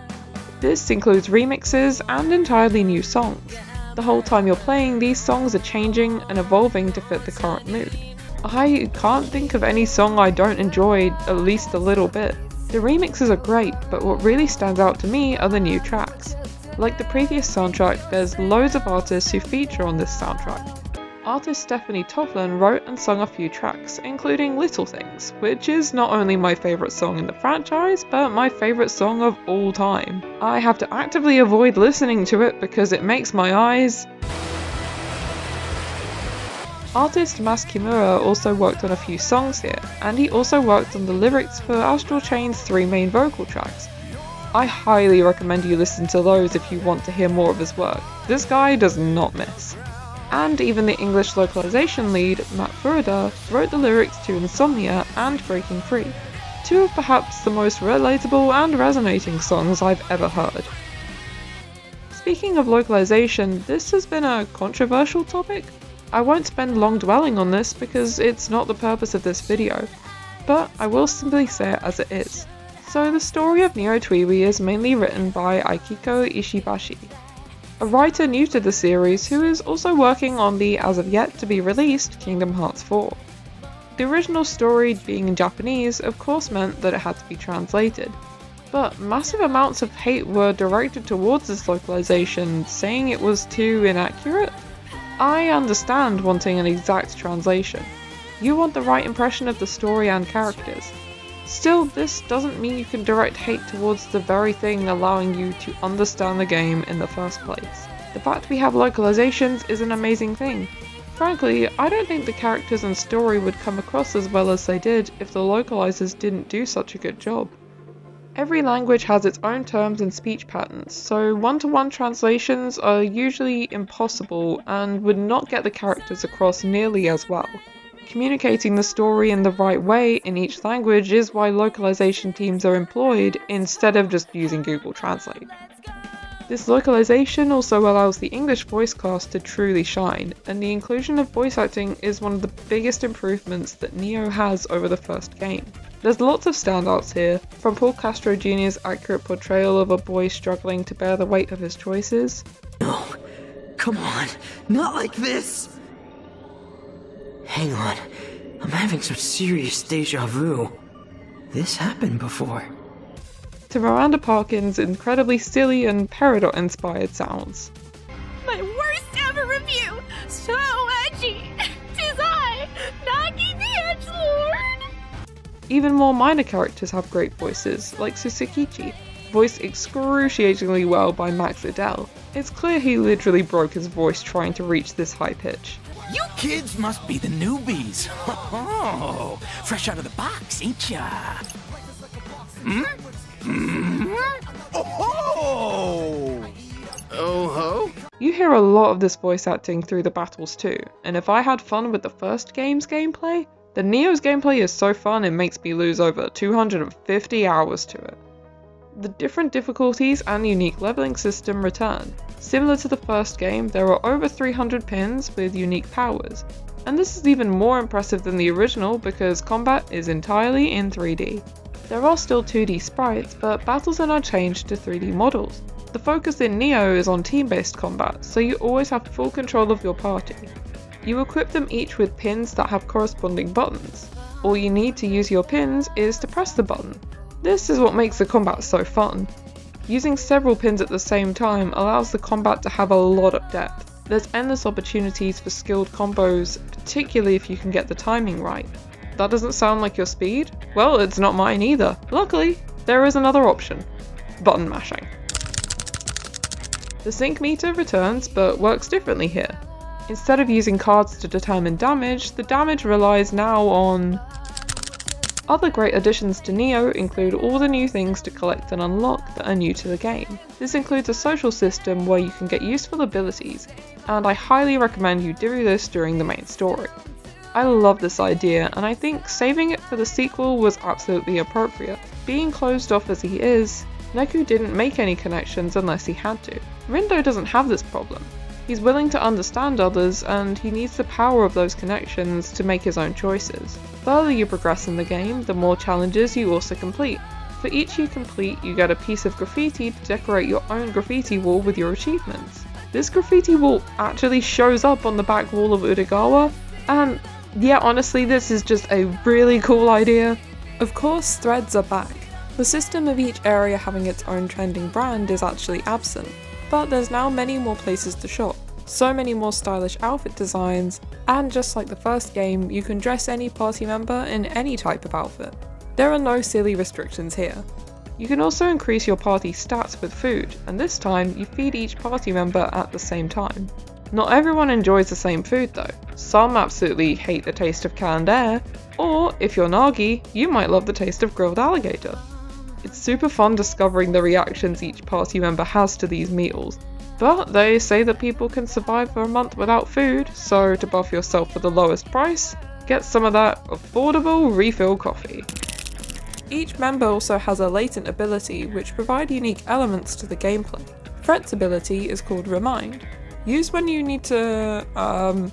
This includes remixes and entirely new songs. The whole time you're playing, these songs are changing and evolving to fit the current mood. I can't think of any song I don't enjoy at least a little bit. The remixes are great, but what really stands out to me are the new tracks. Like the previous soundtrack, there's loads of artists who feature on this soundtrack. Artist Stephanie Toplin wrote and sung a few tracks, including Little Things, which is not only my favourite song in the franchise, but my favourite song of all time. I have to actively avoid listening to it because it makes my eyes... Artist Masakimura also worked on a few songs here, and he also worked on the lyrics for Astral Chain's three main vocal tracks. I highly recommend you listen to those if you want to hear more of his work. This guy does not miss. And even the English localization lead, Matt Furuda, wrote the lyrics to Insomnia and Breaking Free, two of perhaps the most relatable and resonating songs I've ever heard. Speaking of localization, this has been a controversial topic. I won't spend long dwelling on this because it's not the purpose of this video, but I will simply say it as it is. So the story of NEO TWEWY is mainly written by Aikiko Ishibashi, a writer new to the series who is also working on the as of yet to be released Kingdom Hearts four. The original story being in Japanese of course meant that it had to be translated, but massive amounts of hate were directed towards this localization, saying it was too inaccurate. I understand wanting an exact translation. You want the right impression of the story and characters. Still, this doesn't mean you can direct hate towards the very thing allowing you to understand the game in the first place. The fact we have localizations is an amazing thing. Frankly, I don't think the characters and story would come across as well as they did if the localizers didn't do such a good job. Every language has its own terms and speech patterns, so one-to-one translations are usually impossible and would not get the characters across nearly as well. Communicating the story in the right way in each language is why localization teams are employed instead of just using Google Translate. This localization also allows the English voice cast to truly shine, and the inclusion of voice acting is one of the biggest improvements that Neo has over the first game. There's lots of standouts here, from Paul Castro Junior's accurate portrayal of a boy struggling to bear the weight of his choices. No, come on, not like this! Hang on, I'm having some serious deja vu. This happened before. To Miranda Parkin's incredibly silly and Peridot-inspired sounds. My worst ever review! So edgy! Tis I, Nagi the Edgelord! Even more minor characters have great voices, like Susukichi, voiced excruciatingly well by Max Liddell. It's clear he literally broke his voice trying to reach this high pitch. You kids must be the newbies. Oh, fresh out of the box, ain't ya? Hmm? Hmm? Oh ho! Oh ho! You hear a lot of this voice acting through the battles too, and if I had fun with the first game's gameplay, the Neo's gameplay is so fun it makes me lose over two hundred fifty hours to it. The different difficulties and unique leveling system return. Similar to the first game, there are over three hundred pins with unique powers, and this is even more impressive than the original because combat is entirely in three D. There are still two D sprites, but battles are now changed to three D models. The focus in Neo is on team-based combat, so you always have full control of your party. You equip them each with pins that have corresponding buttons. All you need to use your pins is to press the button. This is what makes the combat so fun. Using several pins at the same time allows the combat to have a lot of depth. There's endless opportunities for skilled combos, particularly if you can get the timing right. That doesn't sound like your speed? Well, it's not mine either. Luckily, there is another option. Button mashing. The sync meter returns, but works differently here. Instead of using cards to determine damage, the damage relies now on... Other great additions to Neo include all the new things to collect and unlock that are new to the game. This includes a social system where you can get useful abilities, and I highly recommend you do this during the main story. I love this idea, and I think saving it for the sequel was absolutely appropriate. Being closed off as he is, Neku didn't make any connections unless he had to. Rindo doesn't have this problem. He's willing to understand others, and he needs the power of those connections to make his own choices. The further you progress in the game, the more challenges you also complete. For each you complete, you get a piece of graffiti to decorate your own graffiti wall with your achievements. This graffiti wall actually shows up on the back wall of Utagawa, and yeah, honestly, this is just a really cool idea. Of course, threads are back. The system of each area having its own trending brand is actually absent, but there's now many more places to shop, so many more stylish outfit designs, and just like the first game, you can dress any party member in any type of outfit. There are no silly restrictions here. You can also increase your party stats with food, and this time you feed each party member at the same time. Not everyone enjoys the same food though. Some absolutely hate the taste of canned air, or if you're Nagi, you might love the taste of grilled alligator. It's super fun discovering the reactions each party member has to these meals, but they say that people can survive for a month without food, so to buff yourself for the lowest price, get some of that affordable refill coffee. Each member also has a latent ability which provide unique elements to the gameplay. Fret's ability is called Remind. Use when you need to... um...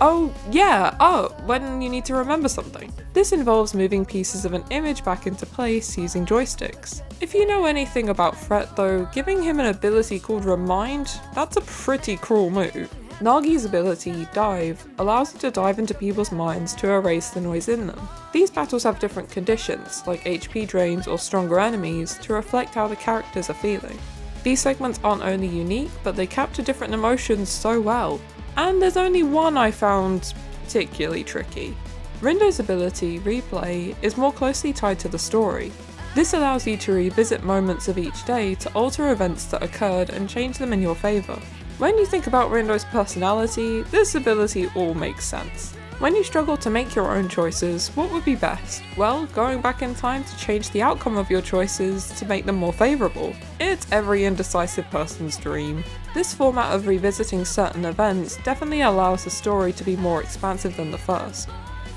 Oh, yeah, oh, when you need to remember something. This involves moving pieces of an image back into place using joysticks. If you know anything about Fret though, giving him an ability called Remind, that's a pretty cruel move. Nagi's ability, Dive, allows you to dive into people's minds to erase the noise in them. These battles have different conditions, like H P drains or stronger enemies, to reflect how the characters are feeling. These segments aren't only unique, but they capture different emotions so well. And there's only one I found particularly tricky. Rindo's ability, Replay, is more closely tied to the story. This allows you to revisit moments of each day to alter events that occurred and change them in your favour. When you think about Rindo's personality, this ability all makes sense. When you struggle to make your own choices, what would be best? Well, going back in time to change the outcome of your choices to make them more favourable. It's every indecisive person's dream. This format of revisiting certain events definitely allows the story to be more expansive than the first.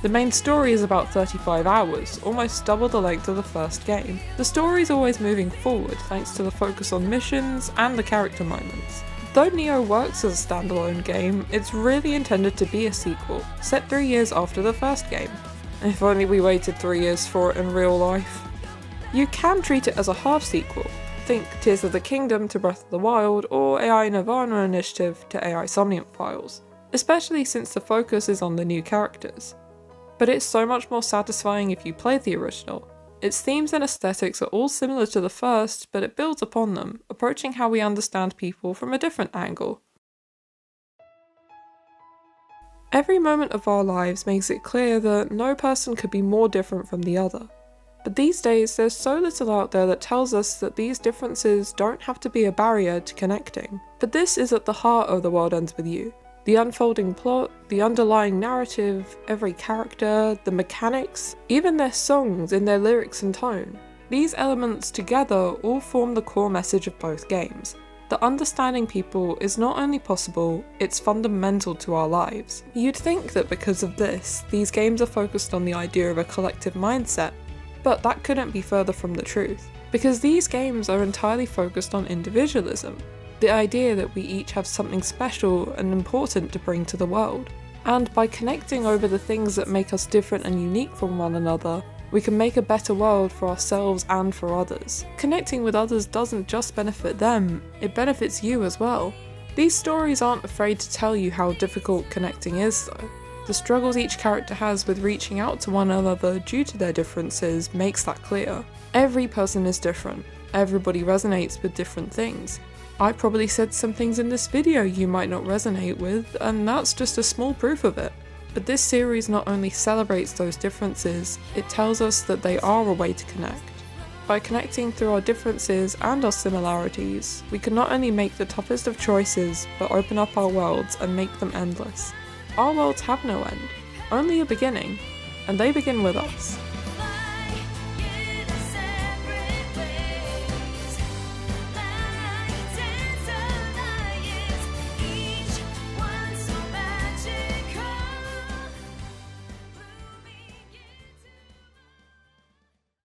The main story is about thirty-five hours, almost double the length of the first game. The story is always moving forward thanks to the focus on missions and the character moments. Though Neo works as a standalone game, it's really intended to be a sequel, set three years after the first game. If only we waited three years for it in real life. You can treat it as a half-sequel. Think Tears of the Kingdom to Breath of the Wild or A I Nirvana Initiative to A I Somniant Files, especially since the focus is on the new characters. But it's so much more satisfying if you play the original. Its themes and aesthetics are all similar to the first, but it builds upon them, approaching how we understand people from a different angle. Every moment of our lives makes it clear that no person could be more different from the other. But these days, there's so little out there that tells us that these differences don't have to be a barrier to connecting. But this is at the heart of The World Ends With You. The unfolding plot, the underlying narrative, every character, the mechanics, even their songs in their lyrics and tone. These elements together all form the core message of both games, that understanding people is not only possible, it's fundamental to our lives. You'd think that because of this, these games are focused on the idea of a collective mindset, but that couldn't be further from the truth, because these games are entirely focused on individualism. The idea that we each have something special and important to bring to the world. And by connecting over the things that make us different and unique from one another, we can make a better world for ourselves and for others. Connecting with others doesn't just benefit them, it benefits you as well. These stories aren't afraid to tell you how difficult connecting is though. The struggles each character has with reaching out to one another due to their differences makes that clear. Every person is different. Everybody resonates with different things. I probably said some things in this video you might not resonate with, and that's just a small proof of it. But this series not only celebrates those differences, it tells us that they are a way to connect. By connecting through our differences and our similarities, we can not only make the toughest of choices, but open up our worlds and make them endless. Our worlds have no end, only a beginning, and they begin with us.